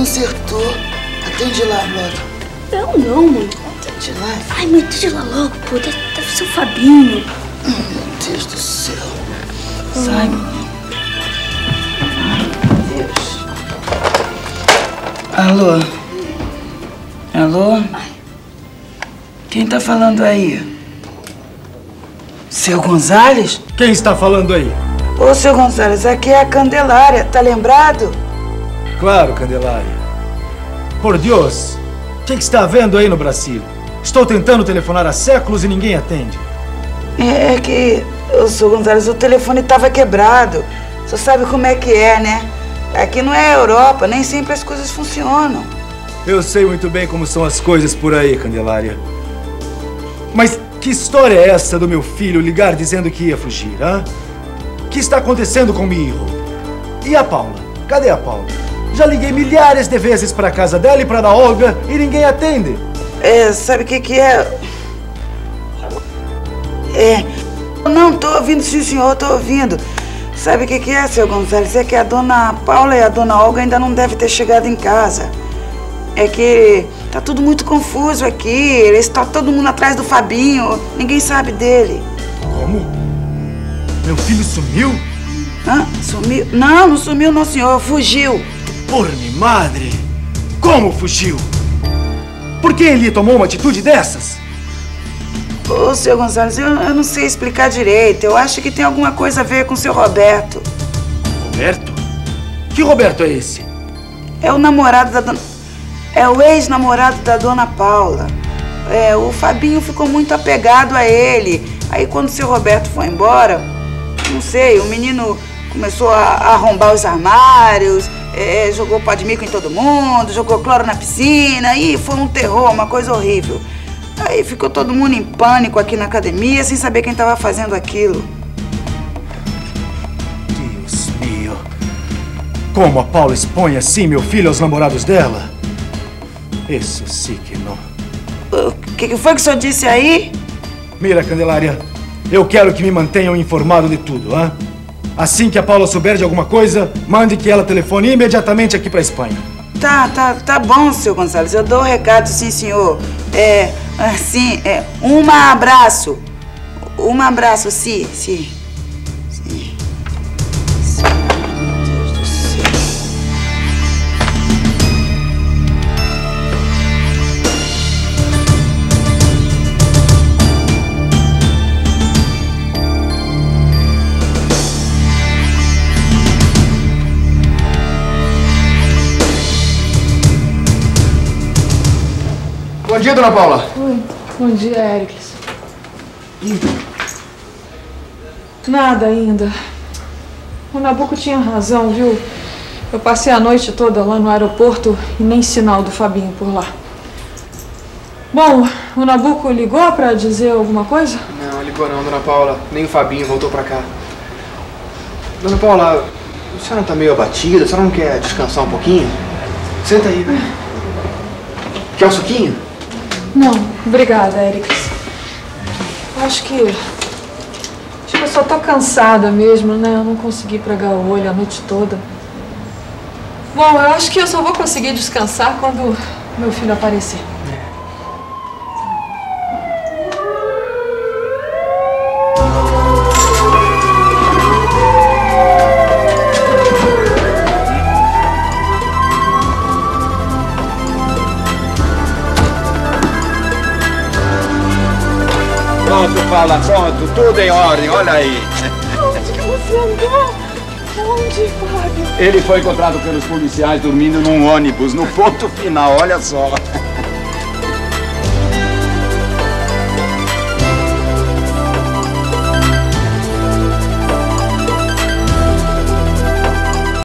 consertou. Atende lá, logo. Eu não, mãe. Atende lá. Ai, mãe, atende lá logo, pô. Deve ser o Fabinho. Meu Deus do céu. Sai, menina. Ai, meu Deus. Alô? Alô? Quem tá falando aí? Seu Gonzalez? Quem está falando aí? Ô, seu Gonzalez, aqui é a Candelária, tá lembrado? Claro, Candelária. Por Deus, o que está havendo aí no Brasil? Estou tentando telefonar há séculos e ninguém atende. É que, ô, seu Gonzalez, o telefone estava quebrado. Você sabe como é que é, né? Aqui não é a Europa, nem sempre as coisas funcionam. Eu sei muito bem como são as coisas por aí, Candelária. Mas que história é essa do meu filho ligar dizendo que ia fugir, hã? O que está acontecendo comigo? E a Paula? Cadê a Paula? Já liguei milhares de vezes para a casa dela e para a Olga e ninguém atende. É, sabe o que é? Não, tô ouvindo, sim, senhor, tô ouvindo. Sabe o que é, seu Gonzalez? É que a dona Paula e a dona Olga ainda não devem ter chegado em casa. É que tá tudo muito confuso aqui, eles estão todo mundo atrás do Fabinho, ninguém sabe dele. Como? Meu filho sumiu? Hã? Sumiu? Não, não sumiu não, senhor, fugiu. Por minha madre! Como fugiu? Por que ele tomou uma atitude dessas? Ô, seu Gonzalez, eu não sei explicar direito, eu acho que tem alguma coisa a ver com o seu Roberto. Roberto? Que Roberto é esse? É o namorado da dona... É o ex-namorado da dona Paula. É, o Fabinho ficou muito apegado a ele. Aí quando o seu Roberto foi embora, não sei, o menino começou a arrombar os armários, jogou pó de mico em todo mundo, jogou cloro na piscina, e foi um terror, uma coisa horrível. Aí ficou todo mundo em pânico aqui na academia, sem saber quem estava fazendo aquilo. Deus meu! Como a Paula expõe assim meu filho aos namorados dela? Isso sim que não. O que foi que o senhor disse aí? Mira, Candelária, eu quero que me mantenham informado de tudo, hein? Assim que a Paula souber de alguma coisa, mande que ela telefone imediatamente aqui pra Espanha. Tá bom, seu Gonzalez. Eu dou o recado, sim, senhor. Um abraço. Um abraço, sim. Bom dia, dona Paula. Oi. Bom dia, Ericsson. Nada ainda. O Nabucco tinha razão, viu? Eu passei a noite toda lá no aeroporto e nem sinal do Fabinho por lá. Bom, o Nabucco ligou pra dizer alguma coisa? Não, ligou não, dona Paula. Nem o Fabinho voltou pra cá. Dona Paula, a senhora tá meio abatida? A senhora não quer descansar um pouquinho? Senta aí, né? Quer um suquinho? Não, obrigada, Ericsson. Acho que eu só tô cansada mesmo, né? Eu não consegui pregar o olho a noite toda. Bom, eu acho que eu só vou conseguir descansar quando meu filho aparecer. Pronto, Paula, pronto, tudo em ordem, olha aí. Onde que você andou? Onde, Fábio? Ele foi encontrado pelos policiais dormindo num ônibus, no ponto final, olha só.